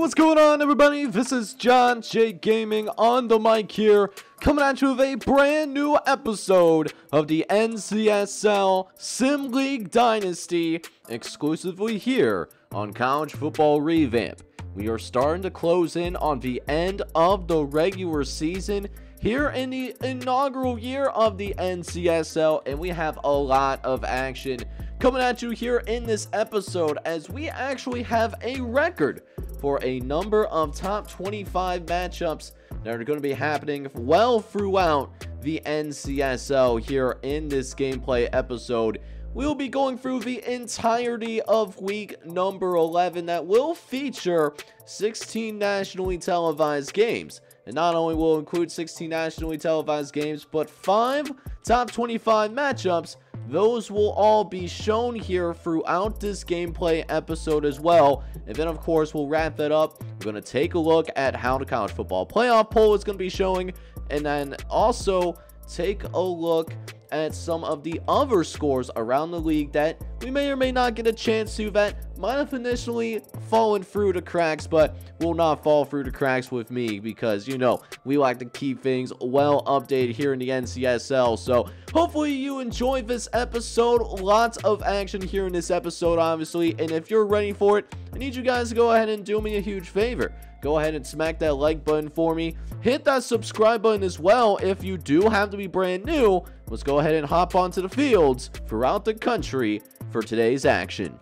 what's going on, everybody? This is John J Gaming on the mic here, coming at you with a brand new episode of the NCSL Sim League Dynasty, exclusively here on College Football Revamp. We are starting to close in on the end of the regular season here in the inaugural year of the NCSL, and we have a lot of action coming at you here in this episode, as we actually have a record for a number of top 25 matchups that are going to be happening well throughout the NCSL. Here in this gameplay episode, we'll be going through the entirety of week number 11 that will feature 16 nationally televised games. And not only will include 16 nationally televised games, but 5 top 25 matchups. Those will all be shown here throughout this gameplay episode as well. And then, of course, we'll wrap that up. We're going to take a look at how the college football playoff poll is going to be showing, and then also take a look at some of the other scores around the league that we may or may not get a chance to, that might have initially fallen through the cracks, but will not fall through the cracks with me, because, you know, we like to keep things well updated here in the NCSL. So hopefully you enjoyed this episode. Lots of action here in this episode, obviously, and if you're ready for it, I need you guys to go ahead and do me a huge favor. Go ahead and smack that like button for me. Hit that subscribe button as well if you do have to be brand new. Let's go ahead and hop onto the fields throughout the country for today's action.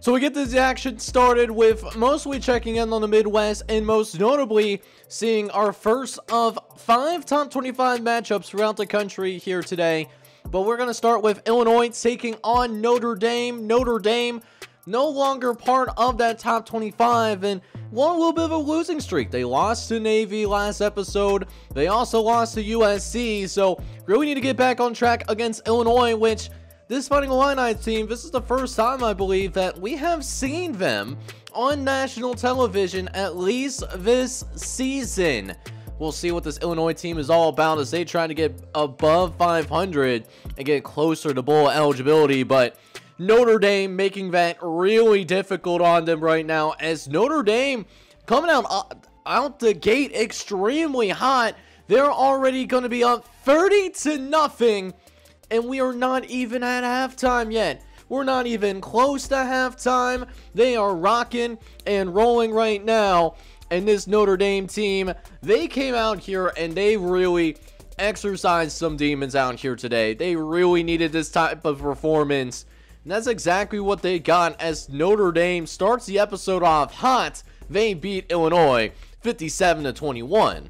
So we get this action started with mostly checking in on the Midwest, and most notably seeing our first of 5 top 25 matchups throughout the country here today. But we're going to start with Illinois taking on Notre Dame. Notre Dame no longer part of that top 25 and won a little bit of a losing streak. They lost to Navy last episode. They also lost to USC, so really need to get back on track against Illinois, which this Fighting Illini team, this is the first time, I believe, that we have seen them on national television, at least this season. We'll see what this Illinois team is all about as they try to get above 500 and get closer to bowl eligibility, but Notre Dame making that really difficult on them right now, as Notre Dame coming out the gate extremely hot. They're already going to be up 30-0, and we are not even at halftime yet. We're not even close to halftime. They are rocking and rolling right now, and this Notre Dame team, they came out here and they really exercised some demons out here today. They really needed this type of performance, and that's exactly what they got, as Notre Dame starts the episode off hot. They beat Illinois 57-21.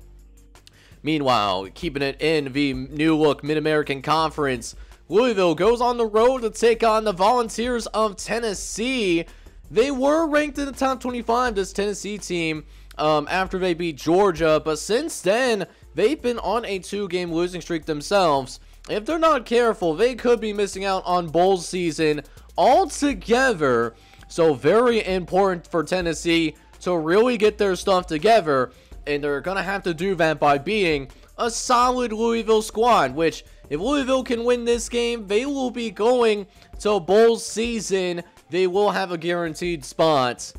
Meanwhile, keeping it in the new look Mid-American Conference, Louisville goes on the road to take on the Volunteers of Tennessee. They were ranked in the top 25, this Tennessee team, after they beat Georgia, but since then, they've been on a 2-game losing streak themselves. If they're not careful, they could be missing out on bowl season altogether. So very important for Tennessee to really get their stuff together, and they're going to have to do that by being a solid Louisville squad, which if Louisville can win this game, they will be going to bowl season. They will have a guaranteed spot.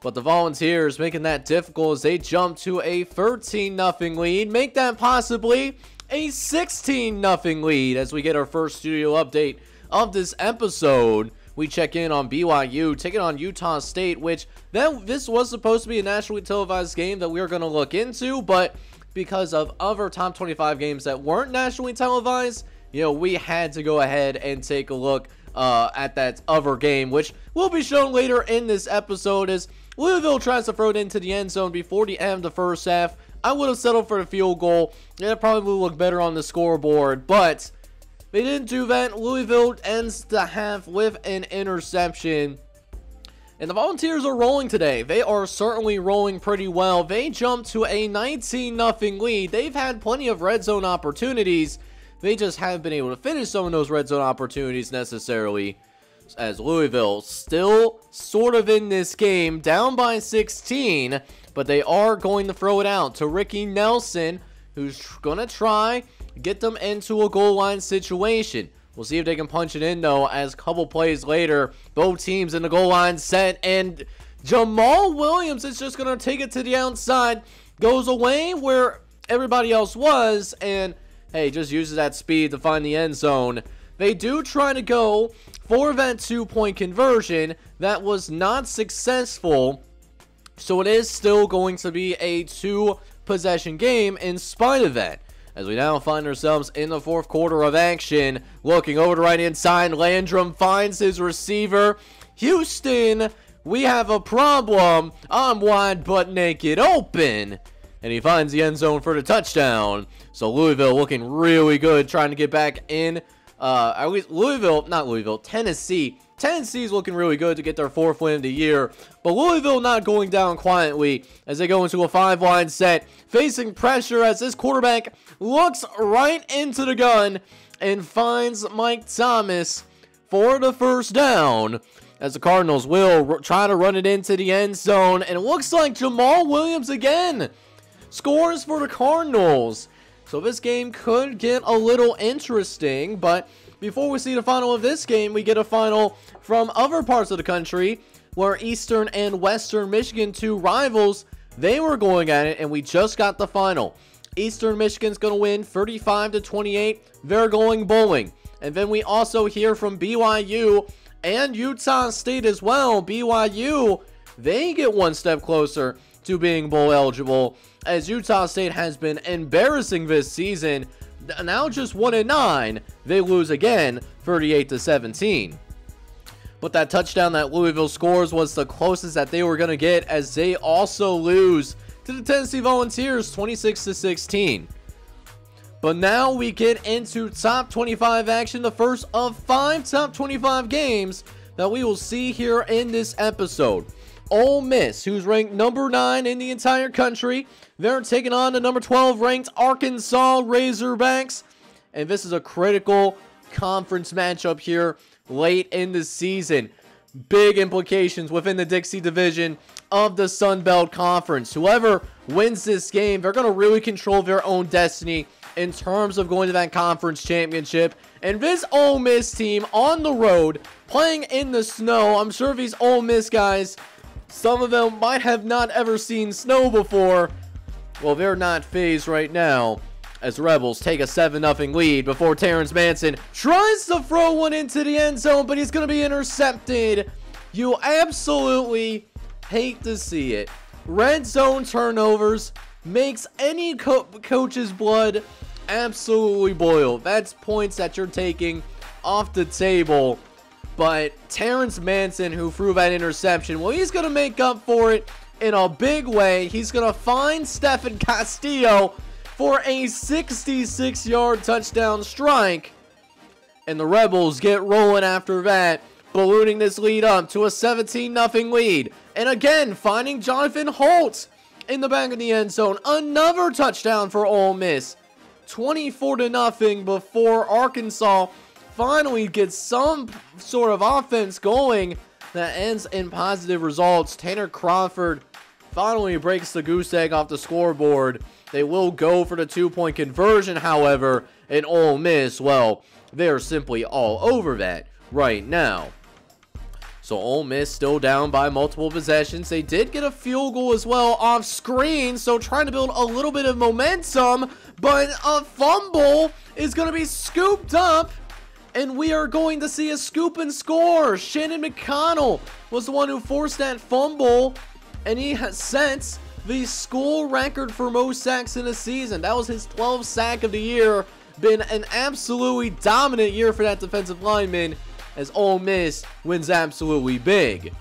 But the Volunteers making that difficult as they jump to a 13-0 lead, make that possibly a 16-0 lead. As we get our first studio update of this episode, we check in on BYU taking on Utah State, which this was supposed to be a nationally televised game that we were going to look into, but because of other top 25 games that weren't nationally televised, you know, we had to go ahead and take a look at that other game, which will be shown later in this episode, as Louisville tries to throw it into the end zone before the end of the first half. I would have settled for the field goal. It probably would look better on the scoreboard, but they didn't do that. Louisville ends the half with an interception, and the Volunteers are rolling today. They are certainly rolling pretty well. They jump to a 19-0 lead. They've had plenty of red zone opportunities. They just haven't been able to finish some of those red zone opportunities necessarily, as Louisville still sort of in this game, down by 16, but they are going to throw it out to Ricky Nelson, who's going to try get them into a goal line situation. We'll see if they can punch it in, though, as a couple plays later, both teams in the goal line set, and Jamal Williams is just going to take it to the outside, goes away where everybody else was, and hey, just uses that speed to find the end zone. They do try to go for that two-point conversion. That was not successful, so it is still going to be a two-possession game in spite of that. As we now find ourselves in the fourth quarter of action, looking over to right-hand side, Landrum finds his receiver. Houston, we have a problem. I'm wide but naked open. And he finds the end zone for the touchdown. So Louisville looking really good, trying to get back in. At least Tennessee. Tennessee's looking really good to get their fourth win of the year. But Louisville not going down quietly as they go into a five-line set, facing pressure as this quarterback looks right into the gun and finds Mike Thomas for the first down. As the Cardinals will try to run it into the end zone. And it looks like Jamal Williams again scores for the Cardinals. So this game could get a little interesting, but before we see the final of this game, we get a final from other parts of the country where Eastern and Western Michigan, two rivals, they were going at it, and we just got the final. Eastern Michigan's going to win 35-28. They're going bowling. And then we also hear from BYU and Utah State as well. BYU, they get one step closer to being bowl eligible, as Utah State has been embarrassing this season. Now just 1-9, they lose again, 38-17. But that touchdown that Louisville scores was the closest that they were going to get, as they also lose to the Tennessee Volunteers, 26-16. But now we get into top 25 action, the first of 5 top 25 games that we will see here in this episode. Ole Miss, who's ranked number 9 in the entire country, they're taking on the number 12 ranked Arkansas Razorbacks, and this is a critical conference matchup here late in the season. Big implications within the Dixie division of the Sun Belt Conference. Whoever wins this game, they're going to really control their own destiny in terms of going to that conference championship. And this Ole Miss team on the road, playing in the snow, I'm sure these Ole Miss guys, some of them might have not ever seen snow before. Well, they're not phased right now, as Rebels take a 7-0 lead before Terrence Manson tries to throw one into the end zone, but he's going to be intercepted. You absolutely hate to see it. Red zone turnovers makes any coach's blood absolutely boil. That's points that you're taking off the table. But Terrence Manson, who threw that interception, well, he's going to make up for it in a big way. He's going to find Stephen Castillo for a 66-yard touchdown strike. And the Rebels get rolling after that, ballooning this lead up to a 17-0 lead. And again, finding Jonathan Holt in the back of the end zone. Another touchdown for Ole Miss. 24-0 before Arkansas finally get some sort of offense going that ends in positive results. Tanner Crawford finally breaks the goose egg off the scoreboard. They will go for the two-point conversion, however, and Ole Miss, well, they're simply all over that right now. So Ole Miss still down by multiple possessions. They did get a field goal as well off screen, so trying to build a little bit of momentum, but a fumble is going to be scooped up. And we are going to see a scoop and score. Shannon McConnell was the one who forced that fumble, and he has sets the school record for most sacks in a season. That was his 12th sack of the year. Been an absolutely dominant year for that defensive lineman, as Ole Miss wins absolutely big.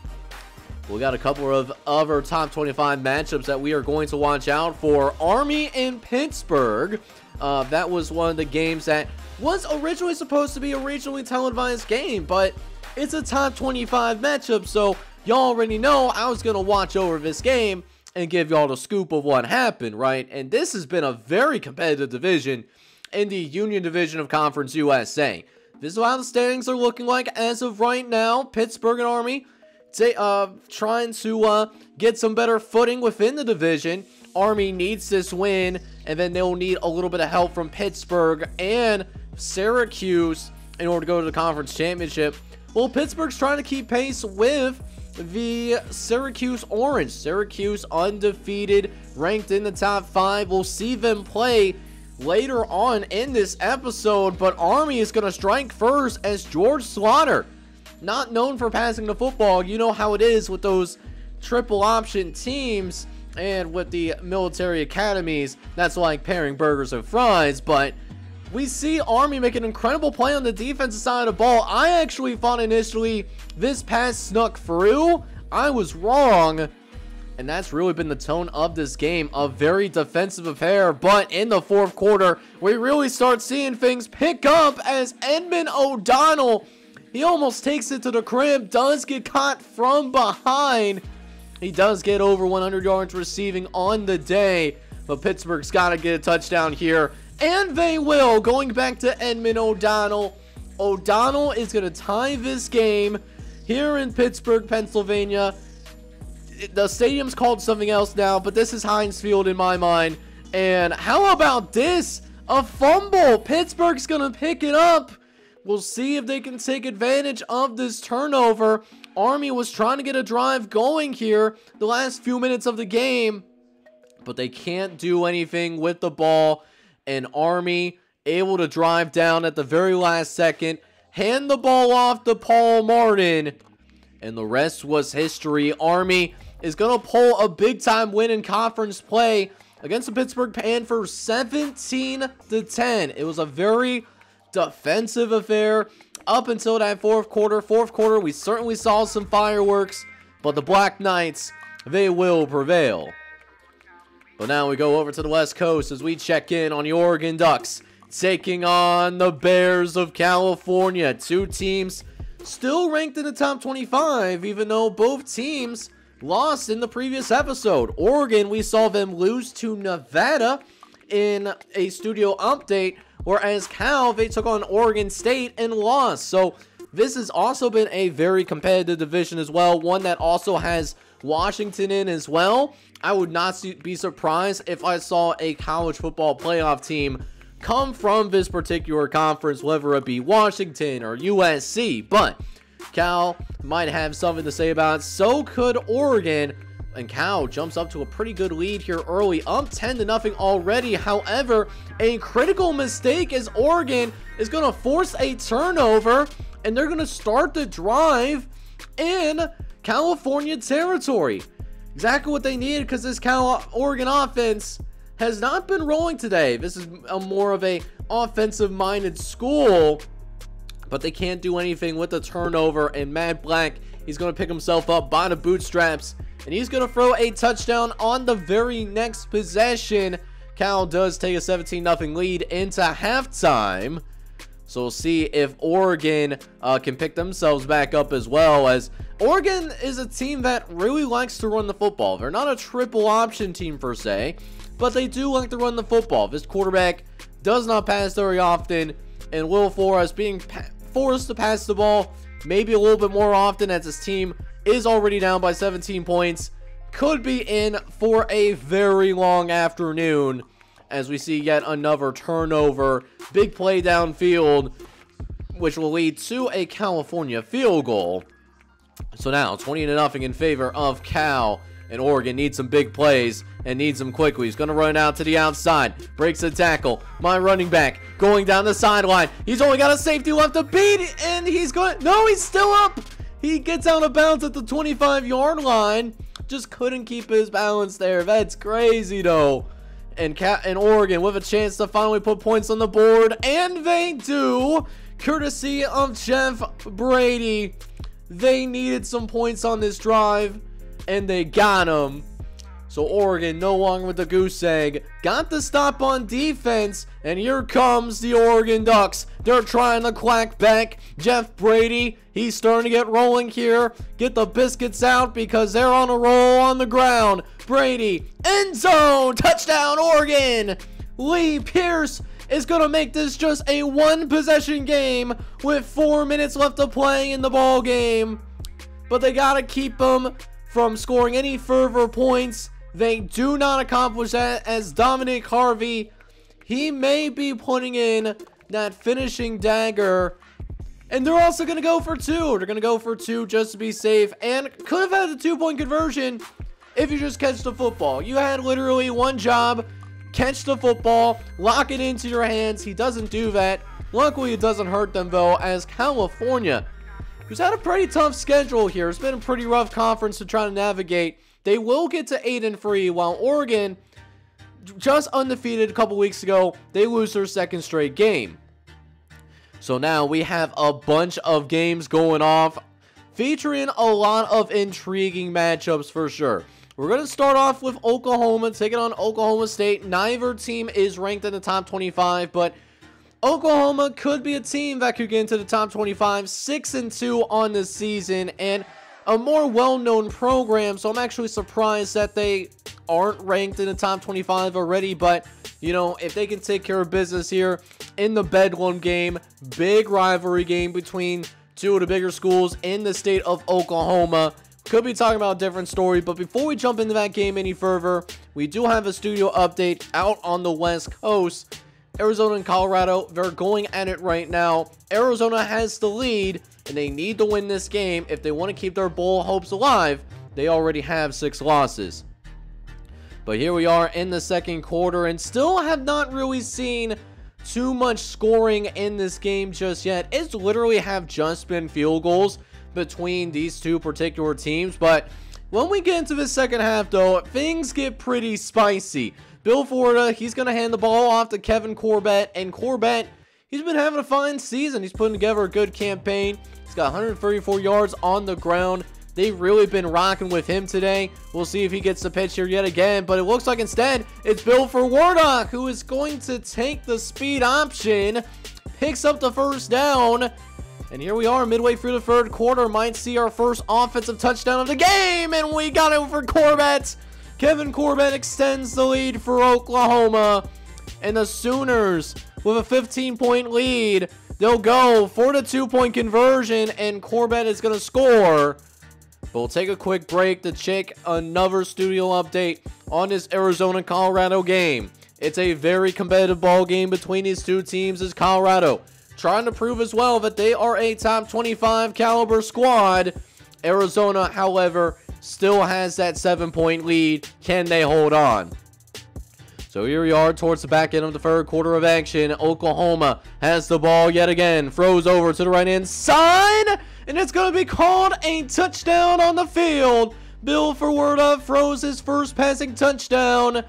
We got a couple of other top 25 matchups that we are going to watch out for. Army and Pittsburgh. That was one of the games that was originally supposed to be a regionally televised game, but it's a top 25 matchup, so y'all already know I was going to watch over this game and give y'all the scoop of what happened, right? And this has been a very competitive division in the Union Division of Conference USA. This is how the standings are looking like as of right now. Pittsburgh and Army trying to get some better footing within the division. Army needs this win, and then they'll need a little bit of help from Pittsburgh and Syracuse in order to go to the conference championship. Well, Pittsburgh's trying to keep pace with the Syracuse Orange. Syracuse undefeated, ranked in the top 5. We'll see them play later on in this episode, but Army is going to strike first as George Slaughter, not known for passing the football. You know how it is with those triple option teams and with the military academies. That's like pairing burgers and fries. But we see Army make an incredible play on the defensive side of the ball. I actually thought initially this pass snuck through. I was wrong. And that's really been the tone of this game, a very defensive affair. But in the fourth quarter, we really start seeing things pick up as Edmund O'Donnell, he almost takes it to the crib, does get caught from behind. He does get over 100 yards receiving on the day, but Pittsburgh's got to get a touchdown here, and they will. Going back to Edmund O'Donnell. O'Donnell is going to tie this game here in Pittsburgh, Pennsylvania. The stadium's called something else now, but this is Heinz Field in my mind. And how about this? A fumble. Pittsburgh's going to pick it up. We'll see if they can take advantage of this turnover. Army was trying to get a drive going here the last few minutes of the game, but they can't do anything with the ball. And Army able to drive down at the very last second, hand the ball off to Paul Martin, and the rest was history. Army is going to pull a big-time win in conference play against the Pittsburgh Panthers, 17-10. It was a very defensive affair up until that fourth quarter. Fourth quarter, we certainly saw some fireworks, but the Black Knights, they will prevail. But now we go over to the West Coast as we check in on the Oregon Ducks taking on the Bears of California. Two teams still ranked in the top 25, even though both teams lost in the previous episode. Oregon, we saw them lose to Nevada in a studio update, whereas Cal, they took on Oregon State and lost. So this has also been a very competitive division as well, one that also has Washington in as well. I would not be surprised if I saw a college football playoff team come from this particular conference, whether it be Washington or USC. But Cal might have something to say about it. So could Oregon. And Cal jumps up to a pretty good lead here early, up 10-0 already. However, a critical mistake as Oregon is going to force a turnover, and they're going to start the drive in California territory. Exactly what they needed, because this Oregon offense has not been rolling today. This is a more of a offensive-minded school, but they can't do anything with the turnover. And Matt Black, he's going to pick himself up by the bootstraps, and he's going to throw a touchdown on the very next possession. Cal does take a 17-0 lead into halftime. So we'll see if Oregon can pick themselves back up as well, as Oregon is a team that really likes to run the football. They're not a triple option team per se, but they do like to run the football. This quarterback does not pass very often, and Will Flores being forced to pass the ball maybe a little bit more often, as his team is already down by 17 points. Could be in for a very long afternoon, as we see yet another turnover. Big play downfield, which will lead to a California field goal. So now 20-0 in favor of Cal. And Oregon needs some big plays and needs them quickly. He's going to run out to the outside. Breaks a tackle. My running back going down the sideline. He's only got a safety left to beat, and he's going... No, he's still up. He gets out of bounds at the 25-yard line. Just couldn't keep his balance there. That's crazy, though. And Oregon with a chance to finally put points on the board. And they do. Courtesy of Jeff Brady. They needed some points on this drive, and they got him. So Oregon no longer with the goose egg. Got the stop on defense, and here comes the Oregon Ducks. They're trying to clack back. Jeff Brady, he's starting to get rolling here. Get the biscuits out, because they're on a roll on the ground. Brady, end zone, touchdown Oregon. Lee Pierce is going to make this just a one-possession game with 4 minutes left to play in the ball game. But they got to keep them from scoring any further points. They do not accomplish that, as Dominic Harvey, he may be putting in that finishing dagger And they're also going to go for two. They're going to go for two just to be safe. And could have had the two-point conversion if you just catch the football. You had literally one job. Catch the football. Lock it into your hands. He doesn't do that. Luckily, it doesn't hurt them, though, as California, who's had a pretty tough schedule here. It's been a pretty rough conference to try to navigate. They will get to 8-3, while Oregon, just undefeated a couple weeks ago, they lose their second straight game. So now we have a bunch of games going off, featuring a lot of intriguing matchups for sure. We're going to start off with Oklahoma, taking on Oklahoma State. Neither team is ranked in the top 25, but Oklahoma could be a team that could get into the top 25, 6-2 on the season, and a more well-known program, so I'm actually surprised that they aren't ranked in the top 25 already, but, you know, if they can take care of business here in the Bedlam game, big rivalry game between two of the bigger schools in the state of Oklahoma, could be talking about a different story. But before we jump into that game any further, we do have a studio update out on the West Coast. Arizona and Colorado, they're going at it right now. Arizona has the lead, and they need to win this game if they want to keep their bowl hopes alive. They already have 6 losses. But here we are in the second quarter, and still have not really seen too much scoring in this game just yet. It's literally have just been field goals between these two particular teams. But when we get into the second half, though, things get pretty spicy. Bill Forda, he's going to hand the ball off to Kevin Corbett, and Corbett, he's been having a fine season. He's putting together a good campaign. He's got 134 yards on the ground. They've really been rocking with him today. We'll see if he gets the pitch here yet again, but it looks like instead it's Bill Forda who is going to take the speed option, picks up the first down, and here we are midway through the third quarter. Might see our first offensive touchdown of the game, and we got it for Corbett. Kevin Corbett extends the lead for Oklahoma, and the Sooners with a 15-point lead. They'll go for the two-point conversion, and Corbett is going to score. But we'll take a quick break to check another studio update on this Arizona-Colorado game. It's a very competitive ball game between these two teams, as Colorado trying to prove as well that they are a top 25 caliber squad. Arizona, however, still has that 7-point lead. Can they hold on? So here we are towards the back end of the third quarter of action. Oklahoma has the ball yet again. Throws over to the right hand side, and it's going to be called a touchdown on the field. Bill Forda throws his first passing touchdown.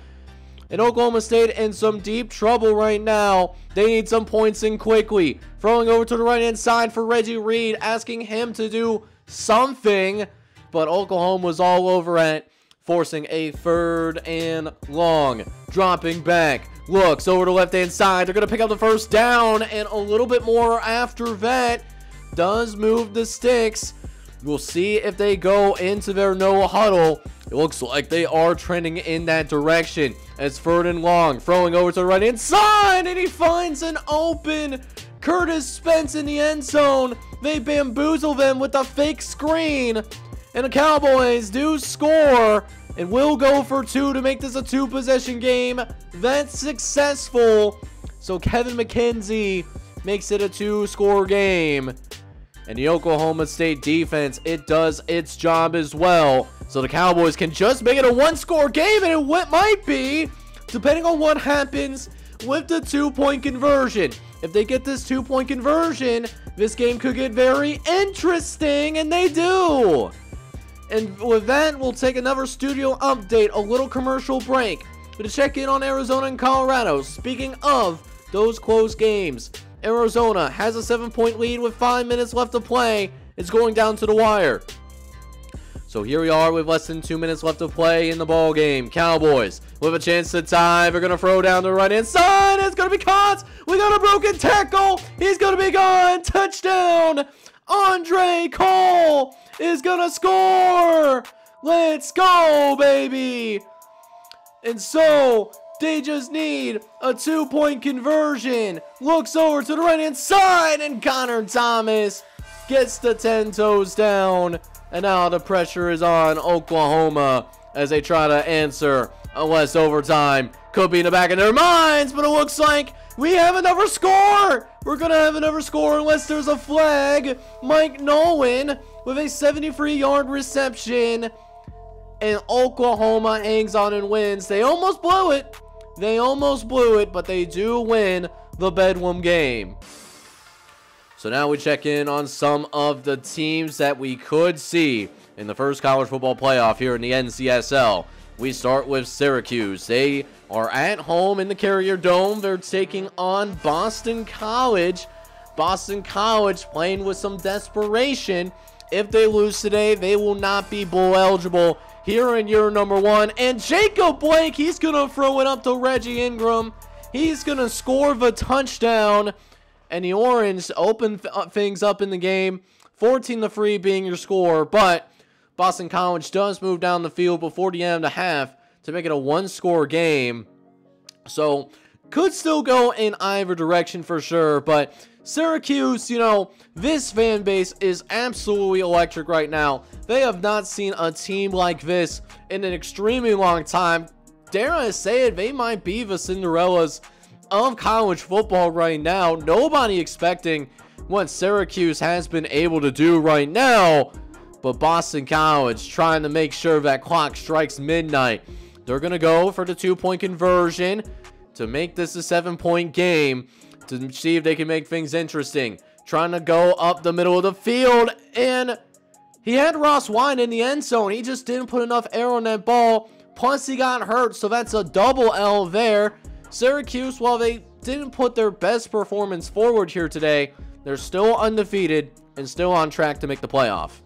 And Oklahoma State in some deep trouble right now. They need some points in quickly. Throwing over to the right hand side for Reggie Reed, asking him to do something. But Oklahoma was all over it, forcing a third and long. Dropping back, looks over to left hand side. They're going to pick up the first down, and a little bit more after that. Does move the sticks. We'll see if they go into their no huddle. It looks like they are trending in that direction. It's third and long, throwing over to the right hand side, and he finds an open Curtis Spence in the end zone. They bamboozle them with a fake screen, and the Cowboys do score and will go for two to make this a two-possession game. That's successful. So Kevin McKenzie makes it a two-score game. And the Oklahoma State defense, it does its job as well. So the Cowboys can just make it a one-score game, and it might be, depending on what happens with the two-point conversion. If they get this two-point conversion, this game could get very interesting, and they do. And with that, we'll take another studio update, a little commercial break, to check in on Arizona and Colorado. Speaking of those close games, Arizona has a 7-point lead with 5 minutes left to play. It's going down to the wire. So here we are with less than 2 minutes left to play in the ball game. Cowboys with a chance to tie. They're going to throw down to the right-hand side. It's going to be caught. We got a broken tackle. He's going to be gone. Touchdown. Andre Cole is gonna score. Let's go, baby. And so they just need a two-point conversion. Looks over to the right hand side, and Connor Thomas gets the 10 toes down, and now the pressure is on Oklahoma as they try to answer a less overtime could be in the back of their minds, but it looks like we have another score. We're going to have another score unless there's a flag. Mike Nolan with a 73-yard reception. And Oklahoma hangs on and wins. They almost blew it. They almost blew it, but they do win the Bedlam game. So now we check in on some of the teams that we could see in the first college football playoff here in the NCSL. We start with Syracuse. They are at home in the Carrier Dome. They're taking on Boston College. Boston College playing with some desperation. If they lose today, they will not be bowl eligible here in year number one. And Jacob Blake, he's going to throw it up to Reggie Ingram. He's going to score the touchdown. And the Orange open things up in the game. 14-3 being your score. But Boston College does move down the field before the end of the half to make it a one-score game. So could still go in either direction for sure. But Syracuse, you know, this fan base is absolutely electric right now. They have not seen a team like this in an extremely long time. Dare I say it, they might be the Cinderellas of college football right now. Nobody expecting what Syracuse has been able to do right now, but Boston College trying to make sure that clock strikes midnight. They're gonna go for the two-point conversion to make this a seven-point game to see if they can make things interesting. Trying to go up the middle of the field, and he had Ross Wine in the end zone. He just didn't put enough air on that ball, plus he got hurt, so that's a double L there. Syracuse, while they didn't put their best performance forward here today, they're still undefeated and still on track to make the playoff.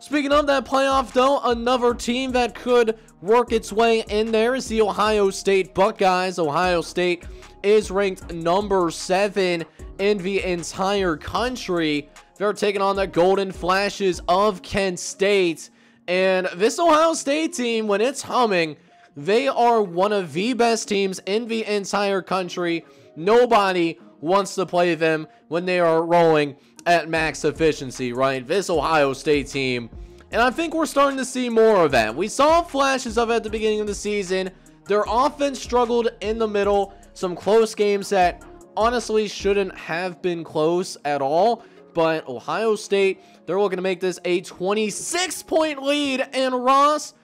Speaking of that playoff, though, another team that could work its way in there is the Ohio State Buckeyes. Ohio State is ranked number 7 in the entire country. They're taking on the Golden Flashes of Kent State. And this Ohio State team, when it's humming, they are one of the best teams in the entire country. Nobody wants to play them when they are rolling at max efficiency, right? This Ohio State team. And I think we're starting to see more of that. We saw flashes of it at the beginning of the season. Their offense struggled in the middle. Some close games that honestly shouldn't have been close at all. But Ohio State, they're looking to make this a 26-point lead. And Ross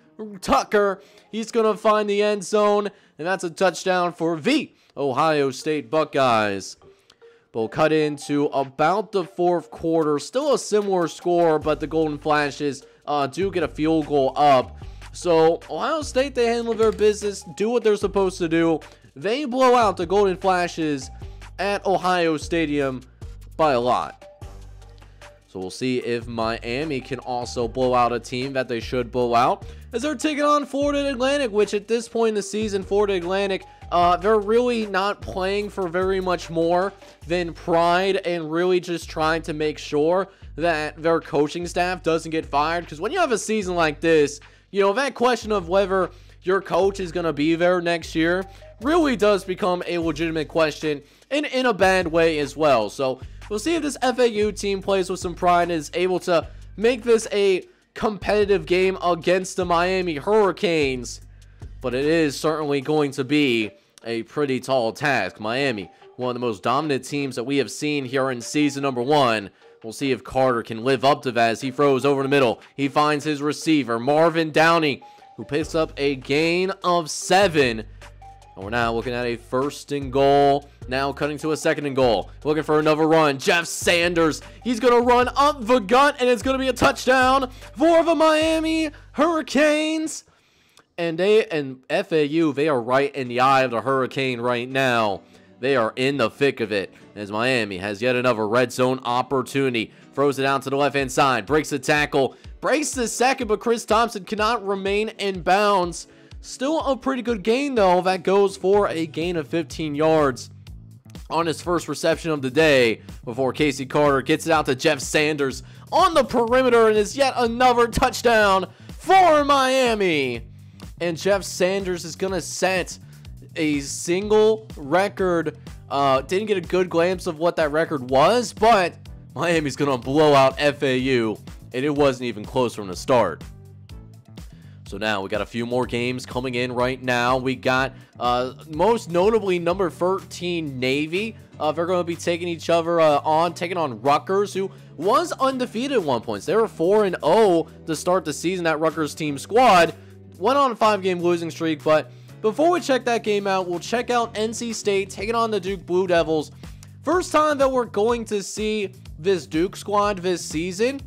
Tucker, he's going to find the end zone, and that's a touchdown for the Ohio State Buckeyes. But we'll cut into about the fourth quarter. Still a similar score, but the Golden Flashes do get a field goal up. So Ohio State, they handle their business, do what they're supposed to do. They blow out the Golden Flashes at Ohio Stadium by a lot. So we'll see if Miami can also blow out a team that they should blow out, as they're taking on Florida Atlantic, which at this point in the season, Florida Atlantic, they're really not playing for very much more than pride and really just trying to make sure that their coaching staff doesn't get fired. Because when you have a season like this, you know, that question of whether your coach is going to be there next year really does become a legitimate question, and in a bad way as well. So we'll see if this FAU team plays with some pride and is able to make this a competitive game against the Miami Hurricanes. But it is certainly going to be a pretty tall task. Miami, one of the most dominant teams that we have seen here in season number one. We'll see if Carter can live up to that as he throws over the middle. He finds his receiver, Marvin Downey, who picks up a gain of 7. And we're now looking at a 1st and goal. Now cutting to a 2nd and goal. Looking for another run. Jeff Sanders. He's going to run up the gut, and it's going to be a touchdown for the Miami Hurricanes. And FAU, they are right in the eye of the hurricane right now. They are in the thick of it, as Miami has yet another red zone opportunity. Throws it out to the left-hand side. Breaks the tackle. Breaks the second, but Chris Thompson cannot remain in bounds. Still a pretty good gain, though. That goes for a gain of 15 yards on his first reception of the day before Casey Carter gets it out to Jeff Sanders on the perimeter, and is yet another touchdown for Miami. And Jeff Sanders is going to set a single record. Didn't get a good glimpse of what that record was, but Miami's going to blow out FAU, and it wasn't even close from the start. So now we got a few more games coming in right now. We got most notably number 13 Navy. They're going to be taking each other taking on Rutgers, who was undefeated at one point. So they were 4-0 to start the season. That Rutgers team squad went on a 5-game losing streak. But before we check that game out, we'll check out NC State taking on the Duke Blue Devils. First time that we're going to see this Duke squad this season.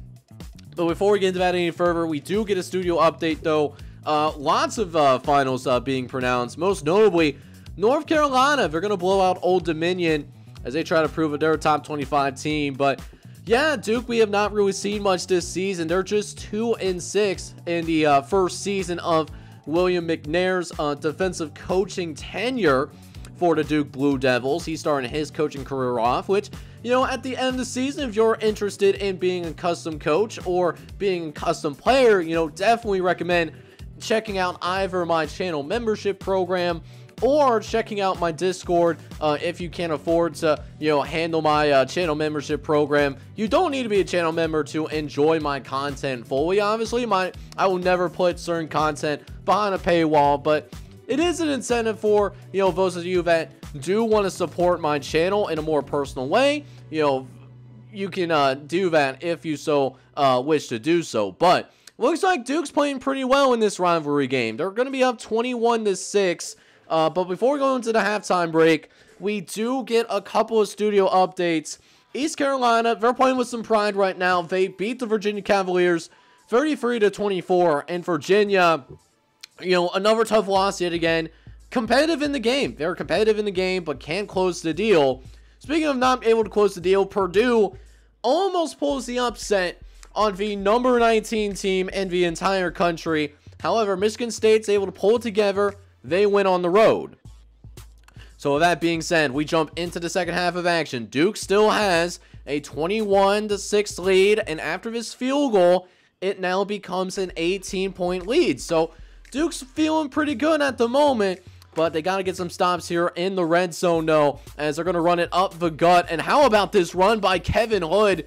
But before we get into that any further, we do get a studio update, though. Lots of finals being pronounced. Most notably, North Carolina. They're going to blow out Old Dominion as they try to prove that they're a top 25 team. But, yeah, Duke, we have not really seen much this season. They're just 2-6 in the first season of William McNair's defensive coaching tenure for the Duke Blue Devils. He's starting his coaching career off, which, you know, at the end of the season, if you're interested in being a custom coach or being a custom player, you know, definitely recommend checking out either my channel membership program or checking out my Discord if you can't afford to, you know, handle my channel membership program. You don't need to be a channel member to enjoy my content fully, obviously. I will never put certain content behind a paywall, but it is an incentive for, you know, those of you that do want to support my channel in a more personal way. You know, you can do that if you so wish to do so. But looks like Duke's playing pretty well in this rivalry game. They're going to be up 21-6. But before we go into the halftime break, we do get a couple of studio updates. East Carolina, they're playing with some pride right now. They beat the Virginia Cavaliers 33-24. And Virginia, you know, another tough loss yet again. Competitive in the game. They're competitive in the game, but can't close the deal. Speaking of not able to close the deal, Purdue almost pulls the upset on the number 19 team in the entire country. However, Michigan State's able to pull it together. They win on the road. So with that being said, we jump into the second half of action. Duke still has a 21-6 lead, and after this field goal, it now becomes an 18-point lead. So Duke's feeling pretty good at the moment, but they got to get some stops here in the red zone, though, as they're going to run it up the gut. And how about this run by Kevin Hood?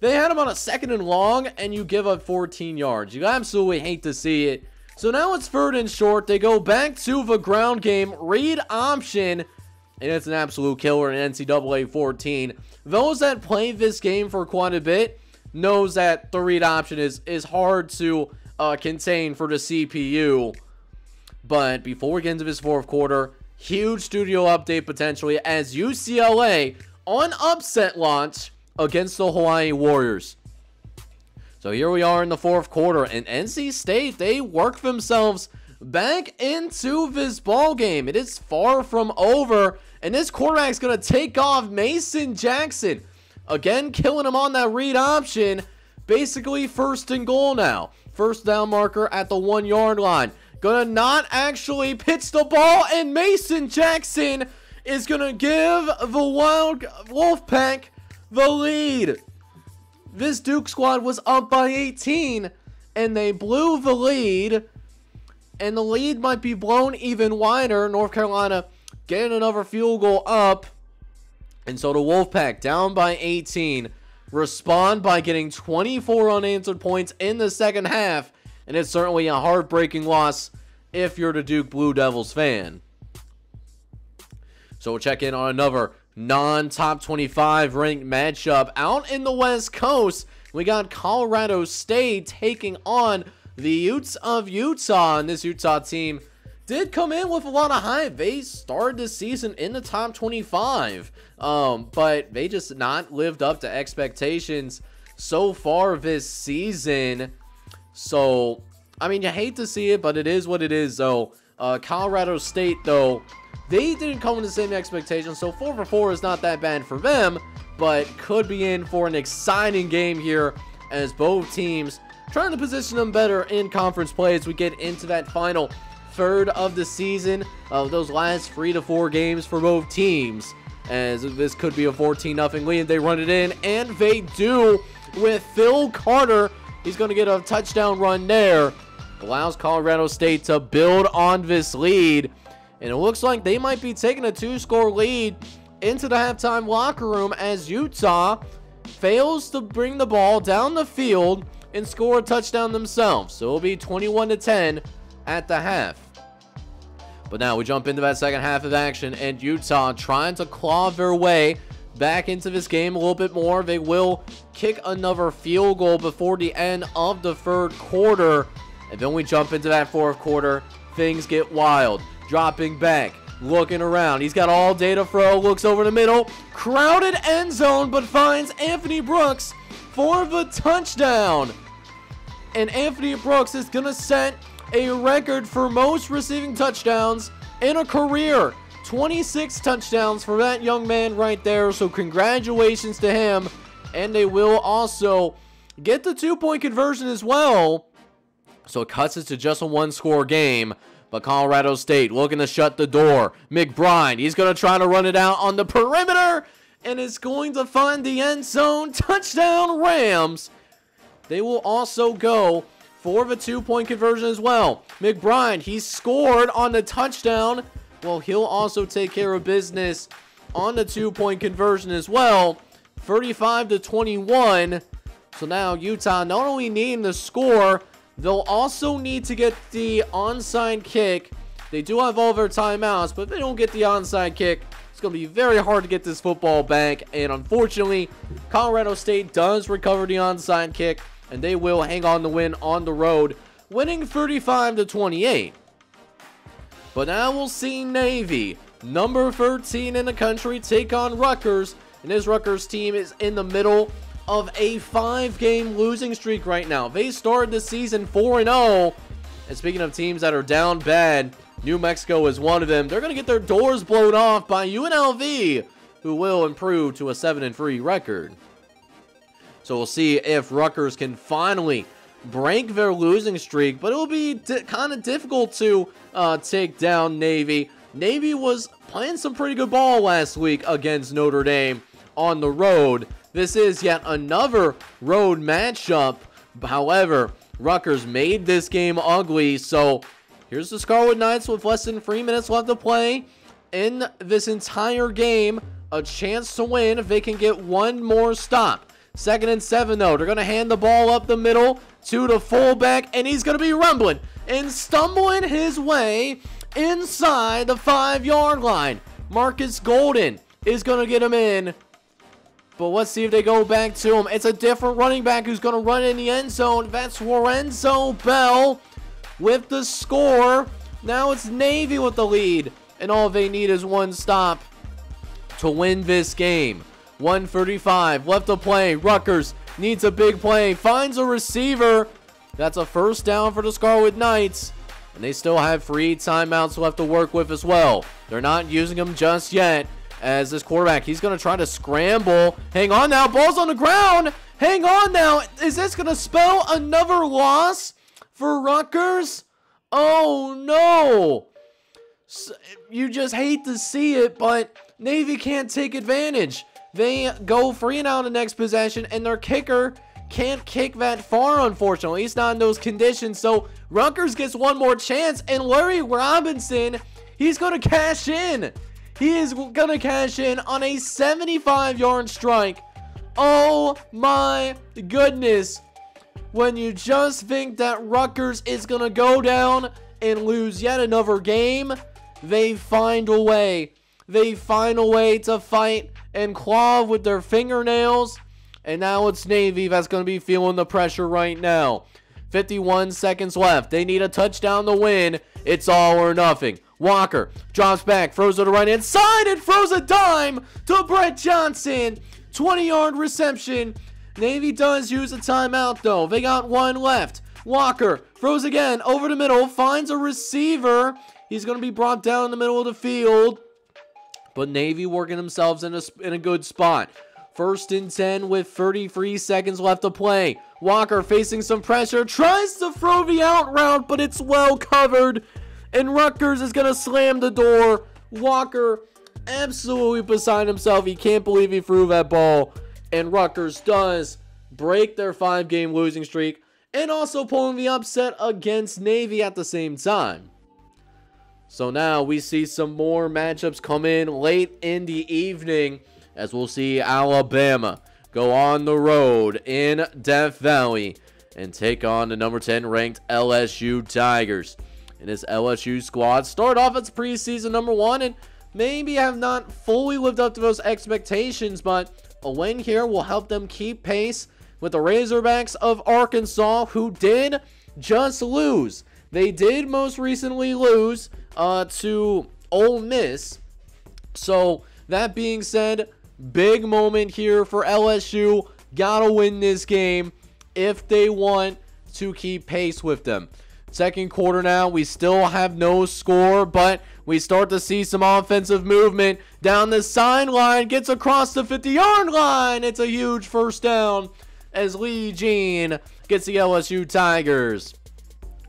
They had him on a 2nd and long, and you give up 14 yards. You absolutely hate to see it. So now it's 3rd and short. They go back to the ground game, read option, and it's an absolute killer in NCAA 14. Those that play this game for quite a bit knows that the read option is hard to contain for the CPU. But before we get into this fourth quarter, huge studio update potentially as UCLA on upset launch against the Hawaii Warriors. So here we are in the fourth quarter, and NC State, they work themselves back into this ball game. It is far from over, and this quarterback's gonna take off. Mason Jackson again killing him on that read option. Basically 1st and goal now. 1st down marker at the 1-yard line. Gonna not actually pitch the ball, and Mason Jackson is gonna give the Wild Wolfpack the lead. This Duke squad was up by 18, and they blew the lead, and the lead might be blown even wider. North Carolina getting another field goal up, and so the Wolfpack down by 18. Respond by getting 24 unanswered points in the second half, and it's certainly a heartbreaking loss if you're the Duke Blue Devils fan. So we'll check in on another non-top 25 ranked matchup out in the West Coast. We got Colorado State taking on the Utes of Utah, and this Utah team did come in with a lot of hype. They started this season in the top 25, but they just not lived up to expectations so far this season. So, I mean, you hate to see it, but it is what it is, though. Colorado State, though, they didn't come with the same expectations, so 4-for-4 is not that bad for them, but could be in for an exciting game here as both teams trying to position them better in conference play as we get into that final third of the season of those last 3 to 4 games for both teams, as this could be a 14-0 lead. They run it in, and they do with Phil Carter. He's going to get a touchdown run there. Allows Colorado State to build on this lead, and it looks like they might be taking a 2-score lead into the halftime locker room as Utah fails to bring the ball down the field and score a touchdown themselves. So it'll be 21-10 at the half. But now we jump into that second half of action, and Utah trying to claw their way back into this game a little bit more. They will kick another field goal before the end of the third quarter. And then we jump into that fourth quarter. Things get wild. Dropping back, looking around. He's got all day to throw. Looks over the middle. Crowded end zone, but finds Anthony Brooks for the touchdown. And Anthony Brooks is going to set a record for most receiving touchdowns in a career. 26 touchdowns for that young man right there. So congratulations to him. And they will also get the two-point conversion as well. So it cuts us to just a one-score game. But Colorado State looking to shut the door. McBride, he's going to try to run it out on the perimeter. And is going to find the end zone. Touchdown Rams. They will also go for the two-point conversion as well. McBride, he scored on the touchdown. Well, he'll also take care of business on the two-point conversion as well. 35-21. So now Utah not only needing the score, they'll also need to get the onside kick. They do have all their timeouts, but if they don't get the onside kick, it's going to be very hard to get this football back. And unfortunately, Colorado State does recover the onside kick, and they will hang on to win on the road, winning 35-28. But now we'll see Navy, number 13 in the country, take on Rutgers. And this Rutgers team is in the middle of a 5-game losing streak right now. They started the season 4-0. And speaking of teams that are down bad, New Mexico is one of them. They're going to get their doors blown off by UNLV, who will improve to a 7-3 record. So we'll see if Rutgers can finally break their losing streak, but it'll be kind of difficult to take down Navy. Navy was playing some pretty good ball last week against Notre Dame on the road. This is yet another road matchup. However, Rutgers made this game ugly. So here's the Scarlet Knights with less than 3 minutes left to play in this entire game. A chance to win if they can get one more stop. 2nd and 7, though. They're going to hand the ball up the middle to the fullback, and he's going to be rumbling and stumbling his way inside the 5-yard line. Marcus Golden is going to get him in, but let's see if they go back to him. It's a different running back who's going to run in the end zone. That's Lorenzo Bell with the score. Now it's Navy with the lead, and all they need is one stop to win this game. 1:35 left to play. Rutgers needs a big play. Finds a receiver. That's a first down for the Scarlet Knights. And they still have 3 timeouts left to work with as well. They're not using them just yet as this quarterback. He's going to try to scramble. Hang on now. Ball's on the ground. Hang on now. Is this going to spell another loss for Rutgers? Oh, no. You just hate to see it, but Navy can't take advantage. They go 3 and out in the next possession, and their kicker can't kick that far, unfortunately. He's not in those conditions, so Rutgers gets one more chance, and Larry Robinson, he's going to cash in. He is going to cash in on a 75-yard strike. Oh, my goodness. When you just think that Rutgers is going to go down and lose yet another game, they find a way. They find a way to fight and claw with their fingernails. And now it's Navy that's going to be feeling the pressure right now. 51 seconds left. They need a touchdown to win. It's all or nothing. Walker drops back, throws to the right hand side, and throws a dime to Brett Johnson. 20-yard reception. Navy does use a timeout, though. They got one left. Walker throws again over the middle, finds a receiver. He's going to be brought down in the middle of the field. But Navy working themselves in a good spot. 1st and 10 with 33 seconds left to play. Walker facing some pressure. Tries to throw the out route, but it's well covered. And Rutgers is going to slam the door. Walker absolutely beside himself. He can't believe he threw that ball. And Rutgers does break their 5-game losing streak. And also pulling the upset against Navy at the same time. So now we see some more matchups come in late in the evening, as we'll see Alabama go on the road in Death Valley and take on the number 10 ranked LSU Tigers. And this LSU squad started off as preseason number 1 and maybe have not fully lived up to those expectations, but a win here will help them keep pace with the Razorbacks of Arkansas, who did just lose. They did most recently lose to Ole Miss. So that being said, big moment here for LSU. Gotta win this game if they want to keep pace with them. Second quarter now, we still have no score, but we start to see some offensive movement down the sideline. Gets across the 50-yard line. It's a huge first down as Lee Jean gets the LSU Tigers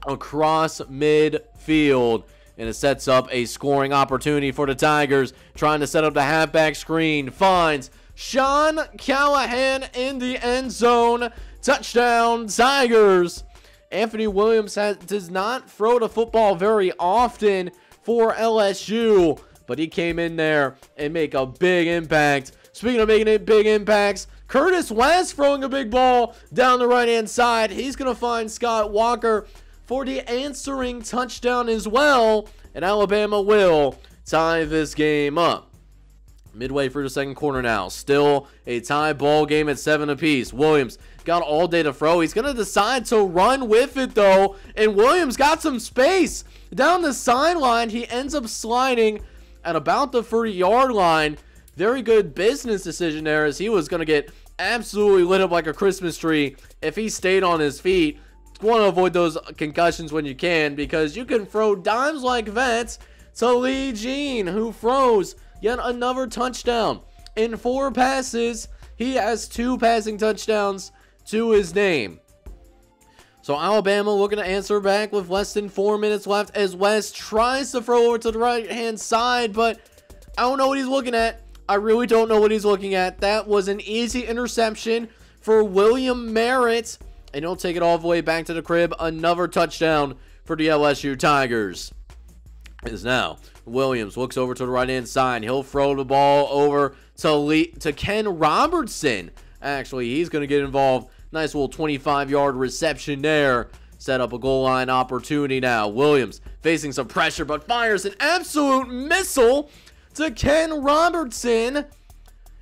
across midfield. And it sets up a scoring opportunity for the Tigers. Trying to set up the halfback screen. Finds Sean Callahan in the end zone. Touchdown, Tigers. Anthony Williams does not throw the football very often for LSU, but he came in there and make a big impact. Speaking of making big impacts, Curtis West throwing a big ball down the right-hand side. He's going to find Scott Walker for the answering touchdown as well, and Alabama will tie this game up. Midway through the second quarter now. Still a tie ball game at 7 apiece. Williams got all day to throw. He's going to decide to run with it, though. And Williams got some space down the sideline. He ends up sliding at about the 30-yard line. Very good business decision there, as he was going to get absolutely lit up like a Christmas tree if he stayed on his feet. You want to avoid those concussions when you can, because you can throw dimes like that to Lee Jean, who throws yet another touchdown. In 4 passes, he has 2 passing touchdowns to his name. So Alabama looking to answer back with less than 4 minutes left, as West tries to throw over to the right-hand side, but I don't know what he's looking at. I really don't know what he's looking at. That was an easy interception for William Merritt, and he'll take it all the way back to the crib. Another touchdown for the LSU Tigers. Is now Williams looks over to the right hand side. He'll throw the ball over to Ken Robertson. Actually, he's going to get involved. Nice little 25-yard reception there. Set up a goal line opportunity now. Williams facing some pressure, but fires an absolute missile to Ken Robertson.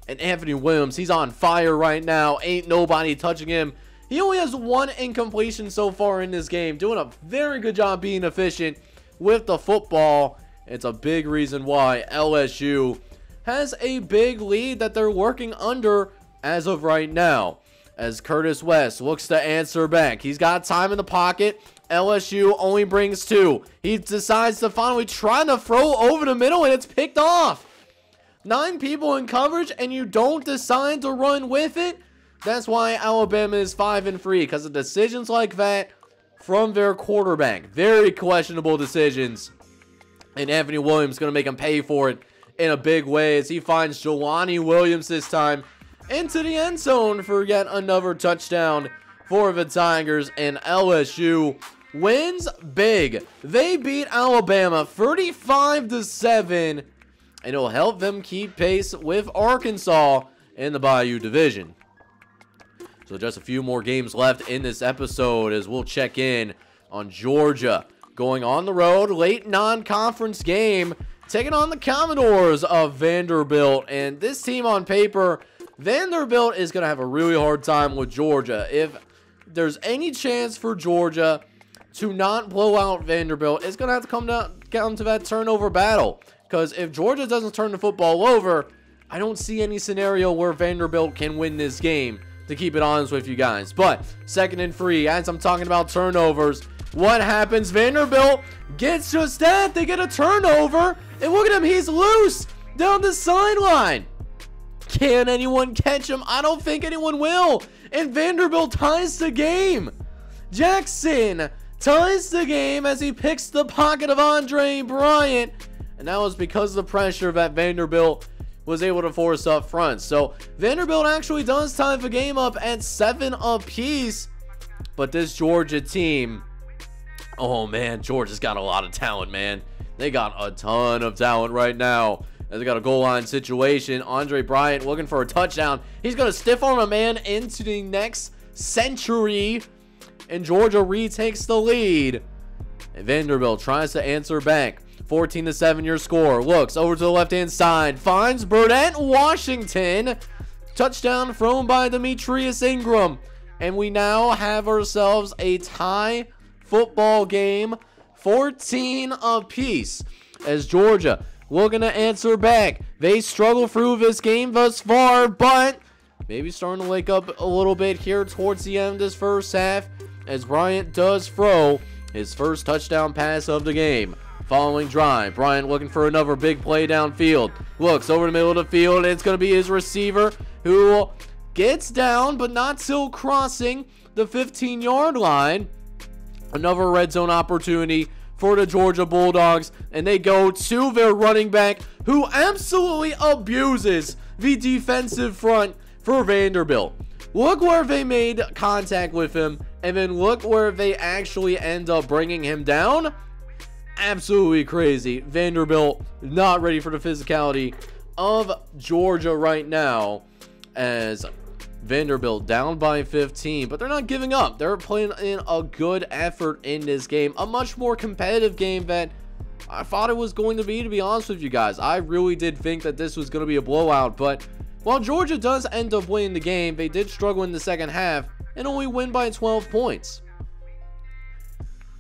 And Anthony Williams, he's on fire right now. Ain't nobody touching him. He only has 1 incompletion so far in this game. Doing a very good job being efficient with the football. It's a big reason why LSU has a big lead that they're working under as of right now, as Curtis West looks to answer back. He's got time in the pocket. LSU only brings 2. He decides to finally try to throw over the middle, and it's picked off. 9 people in coverage, and you don't decide to run with it. That's why Alabama is 5-3, because of decisions like that from their quarterback. Very questionable decisions. And Anthony Williams going to make him pay for it in a big way, as he finds Jelani Williams this time into the end zone for yet another touchdown for the Tigers. And LSU wins big. They beat Alabama 35-7. And it'll help them keep pace with Arkansas in the Bayou Division. So just a few more games left in this episode, as we'll check in on Georgia going on the road, late non-conference game, taking on the Commodores of Vanderbilt. And this team on paper, Vanderbilt is going to have a really hard time with Georgia. If there's any chance for Georgia to not blow out Vanderbilt, it's going to have to come to that turnover battle. Because if Georgia doesn't turn the football over, I don't see any scenario where Vanderbilt can win this game, to keep it honest with you guys. But 2nd and 3, as I'm talking about turnovers, what happens? Vanderbilt gets just that. They get a turnover, and look at him. He's loose down the sideline. Can anyone catch him? I don't think anyone will, and Vanderbilt ties the game. Jackson ties the game as he picks the pocket of Andre Bryant, and that was because of the pressure that Vanderbilt was able to force up front. So Vanderbilt actually does tie the game up at 7 apiece. But this Georgia team, oh man, Georgia's got a lot of talent, man. They got a ton of talent right now, as they got a goal line situation. Andre Bryant looking for a touchdown. He's going to stiff arm a man into the next century, and Georgia retakes the lead. And Vanderbilt tries to answer back. 14-7 your score. Looks over to the left-hand side. Finds Burdett Washington. Touchdown thrown by Demetrius Ingram. And we now have ourselves a tie football game. 14 apiece as Georgia looking to answer back. They struggle through this game thus far, but maybe starting to wake up a little bit here towards the end of this first half as Bryant does throw his first touchdown pass of the game. Following drive, Bryant looking for another big play downfield. Looks over the middle of the field. It's going to be his receiver who gets down, but not till crossing the 15-yard line. Another red zone opportunity for the Georgia Bulldogs, and they go to their running back who absolutely abuses the defensive front for Vanderbilt. Look where they made contact with him, and then look where they actually end up bringing him down. Absolutely crazy. Vanderbilt not ready for the physicality of Georgia right now as Vanderbilt down by 15, but they're not giving up. They're playing in a good effort in this game, a much more competitive game than I thought it was going to be honest with you guys. I really did think that this was going to be a blowout, but while Georgia does end up winning the game, they did struggle in the second half and only win by 12 points.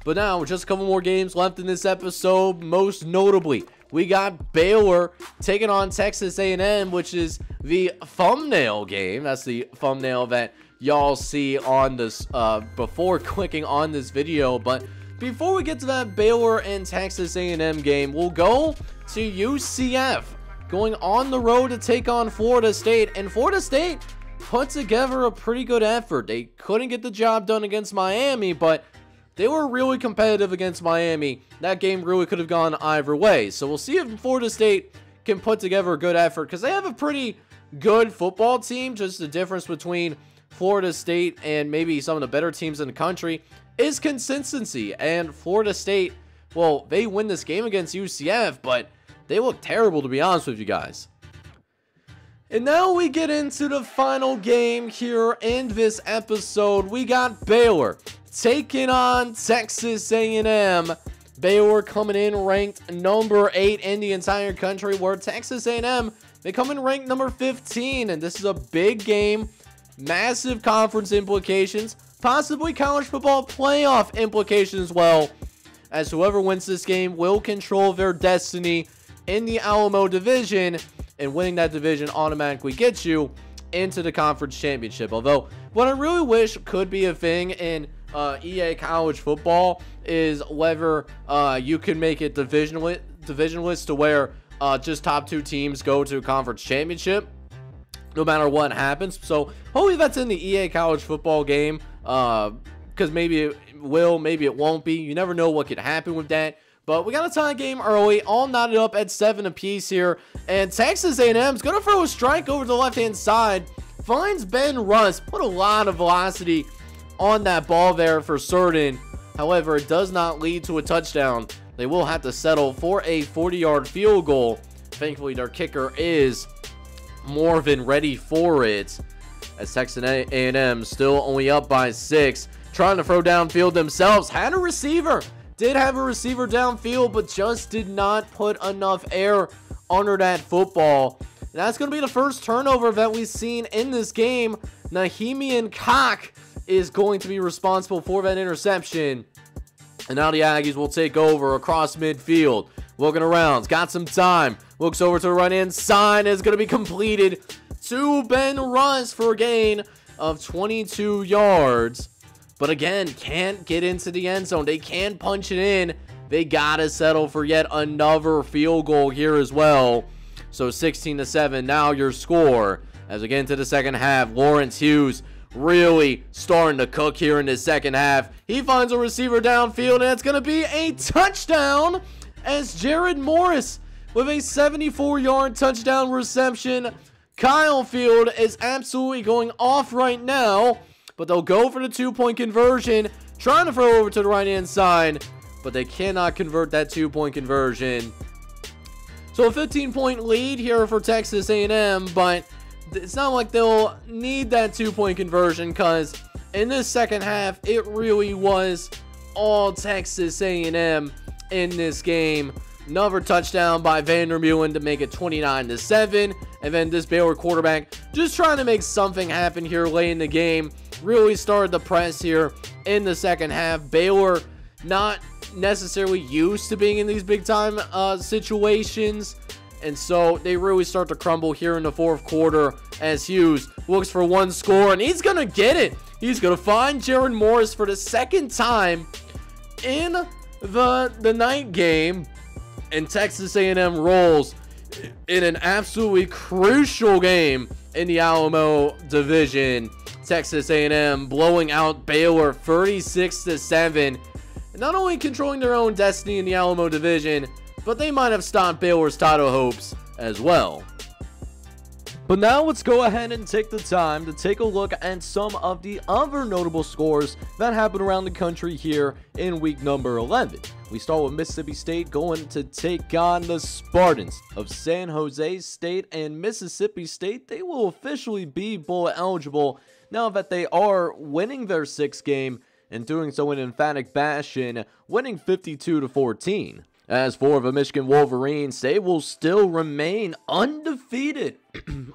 But now, just a couple more games left in this episode. Most notably, we got Baylor taking on Texas A&M, which is the thumbnail game. That's the thumbnail that y'all see on this before clicking on this video. But before we get to that Baylor and Texas A&M game, we'll go to UCF going on the road to take on Florida State. And Florida State put together a pretty good effort. They couldn't get the job done against Miami, but they were really competitive against Miami. That game really could have gone either way. So we'll see if Florida State can put together a good effort, because they have a pretty good football team. Just the difference between Florida State and maybe some of the better teams in the country is consistency. And Florida State, well, they win this game against UCF, but they look terrible, to be honest with you guys. And now we get into the final game here in this episode. We got Baylor taking on Texas A&M. Baylor coming in ranked number 8 in the entire country, where Texas A&M, they come in ranked number 15, and this is a big game, massive conference implications, possibly college football playoff implications as well, as whoever wins this game will control their destiny in the Alamo Division, and winning that division automatically gets you into the conference championship. Although, what I really wish could be a thing in EA college football is whether you can make it divisionless to where just top 2 teams go to a conference championship no matter what happens. So hopefully that's in the EA college football game, because maybe it will, maybe it won't be. You never know what could happen with that. But we got a tie game early, all knotted up at 7 apiece here, and Texas A&M's gonna throw a strike over to the left-hand side, finds Ben Russ, put a lot of velocity on that ball there for certain. However, it does not lead to a touchdown. They will have to settle for a 40-yard field goal. Thankfully, their kicker is more than ready for it, as Texas A&M still only up by 6, trying to throw downfield themselves. Had a receiver, did have a receiver downfield, but just did not put enough air under that football. And that's going to be the first turnover that we've seen in this game. Nahemian Cock is going to be responsible for that interception. And now the Aggies will take over across midfield. Looking around, got some time. Looks over to the right hand side. Is going to be completed to Ben Russ for a gain of 22 yards. But again, can't get into the end zone. They can punch it in. They got to settle for yet another field goal here as well. So 16-7, now your score. As we get into the second half, Lawrence Hughes really starting to cook here in the second half. He finds a receiver downfield, and it's going to be a touchdown as Jared Morris with a 74-yard touchdown reception. Kyle Field is absolutely going off right now, but they'll go for the 2-point conversion, trying to throw over to the right-hand side, but they cannot convert that 2-point conversion. So a 15-point lead here for Texas A&M, but it's not like they'll need that two-point conversion, because in this second half, it really was all Texas A&M in this game. Another touchdown by Vanderbilt to make it 29-7. And then this Baylor quarterback just trying to make something happen here late in the game. Really started to press here in the second half. Baylor not necessarily used to being in these big-time situations. And so they really start to crumble here in the fourth quarter as Hughes looks for one score. And he's going to get it. He's going to find Jaron Morris for the second time in the night game. And Texas A&M rolls in an absolutely crucial game in the Alamo Division. Texas A&M blowing out Baylor 36-7. Not only controlling their own destiny in the Alamo Division, but they might have stopped Baylor's title hopes as well. But now let's go ahead and take the time to take a look at some of the other notable scores that happened around the country here in week number 11. We start with Mississippi State going to take on the Spartans of San Jose State, and Mississippi State, they will officially be bowl eligible now that they are winning their sixth game and doing so in emphatic fashion, winning 52-14. As for the Michigan Wolverines, they will still remain undefeated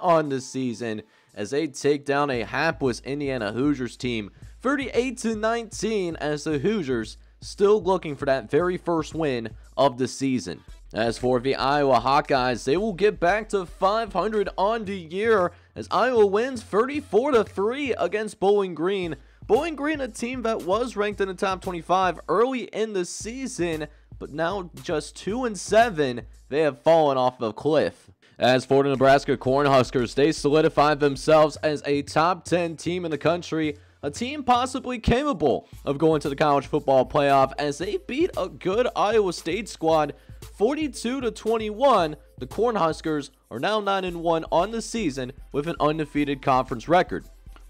on the season as they take down a hapless Indiana Hoosiers team 38-19, as the Hoosiers still looking for that very first win of the season. As for the Iowa Hawkeyes, they will get back to 500 on the year as Iowa wins 34-3 against Bowling Green. Bowling Green, a team that was ranked in the top 25 early in the season, but now just 2-7, they have fallen off the cliff. As for the Nebraska Cornhuskers, they solidified themselves as a top 10 team in the country, a team possibly capable of going to the college football playoff as they beat a good Iowa State squad 42-21. The Cornhuskers are now 9-1 on the season with an undefeated conference record.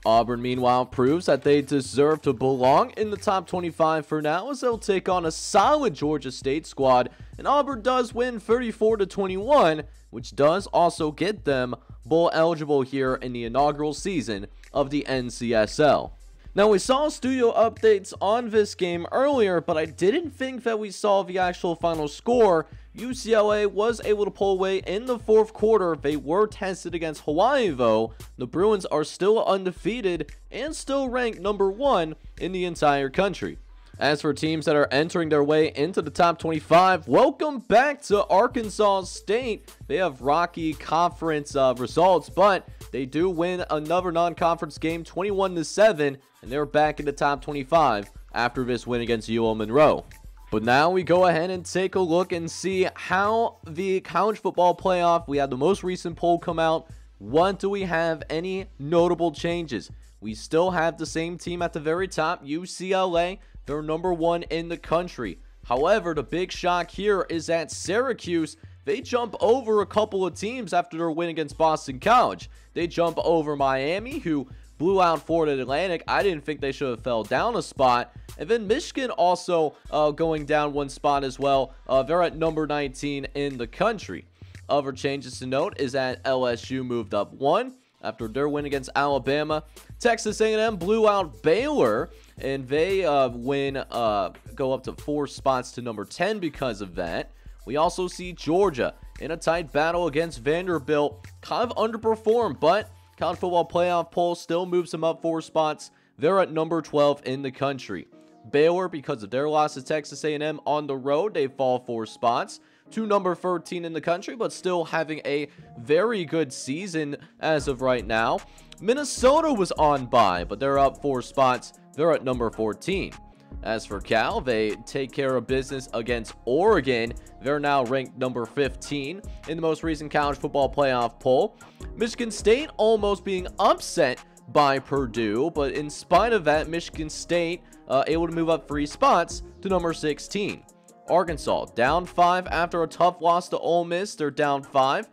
Auburn, meanwhile, proves that they deserve to belong in the top 25 for now as they'll take on a solid Georgia State squad. And Auburn does win 34-21, which does also get them bowl eligible here in the inaugural season of the NCSL. Now, we saw studio updates on this game earlier, but I didn't think that we saw the actual final score. UCLA was able to pull away in the fourth quarter. They were tested against Hawaii, though. The Bruins are still undefeated and still ranked number 1 in the entire country. As for teams that are entering their way into the top 25, welcome back to Arkansas State. They have rocky conference results, but they do win another non-conference game 21-7, and they're back in the top 25 after this win against UL Monroe. But now we go ahead and take a look and see how the college football playoff, we had the most recent poll come out. What do we have? Any notable changes? We still have the same team at the very top, UCLA. They're number 1 in the country. However, the big shock here is that Syracuse, they jump over a couple of teams after their win against Boston College. They jump over Miami, who blew out Florida Atlantic. I didn't think they should have fell down a spot. And then Michigan also going down one spot as well. They're at number 19 in the country. Other changes to note is that LSU moved up 1 after their win against Alabama. Texas A&M blew out Baylor, and they go up to 4 spots to number 10 because of that. We also see Georgia in a tight battle against Vanderbilt. Kind of underperformed, but college football playoff poll still moves them up 4 spots. They're at number 12 in the country. Baylor, because of their loss to Texas A&M on the road, they fall 4 spots to number 13 in the country, but still having a very good season as of right now. Minnesota was on bye, but they're up 4 spots. They're at number 14. As for Cal, they take care of business against Oregon. They're now ranked number 15 in the most recent college football playoff poll. Michigan State almost being upset by Purdue, but in spite of that, Michigan State able to move up 3 spots to number 16. Arkansas down 5 after a tough loss to Ole Miss. They're down 5.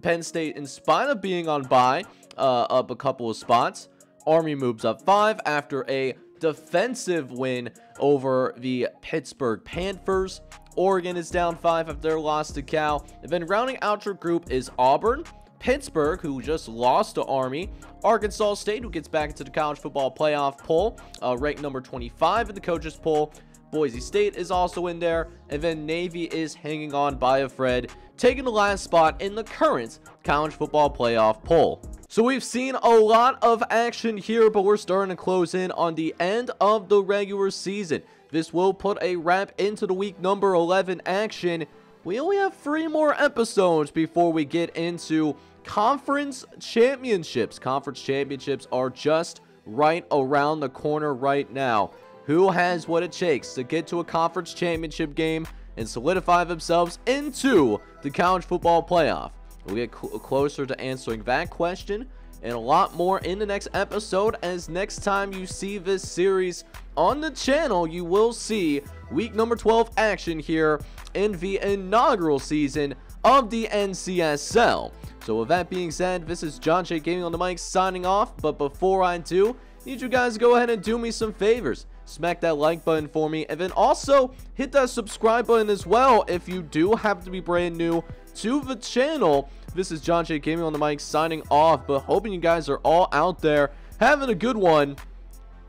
Penn State, in spite of being on bye, up a couple of spots. Army moves up 5 after a defensive win over the Pittsburgh Panthers. Oregon is down 5 after their loss to Cal. And then rounding out your group is Auburn. Pittsburgh, who just lost to Army, Arkansas State, who gets back into the college football playoff poll, ranked number 25 in the coaches poll. Boise State is also in there, and then Navy is hanging on by a thread, taking the last spot in the current college football playoff poll. So we've seen a lot of action here, but we're starting to close in on the end of the regular season. This will put a wrap into the week number 11 action. We only have 3 more episodes before we get into conference championships. Conference championships are just right around the corner right now. Who has what it takes to get to a conference championship game and solidify themselves into the college football playoff? We'll get closer to answering that question and a lot more in the next episode, as next time you see this series on the channel, you will see week number 12 action here in the inaugural season of the NCSL. So with that being said, this is John J Gaming on the mic signing off, but before I do, I need you guys to go ahead and do me some favors. Smack that like button for me, and then also hit that subscribe button as well if you do happen to be brand new to the channel. This is John J Gaming on the mic signing off, but hoping you guys are all out there having a good one.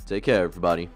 Take care, everybody.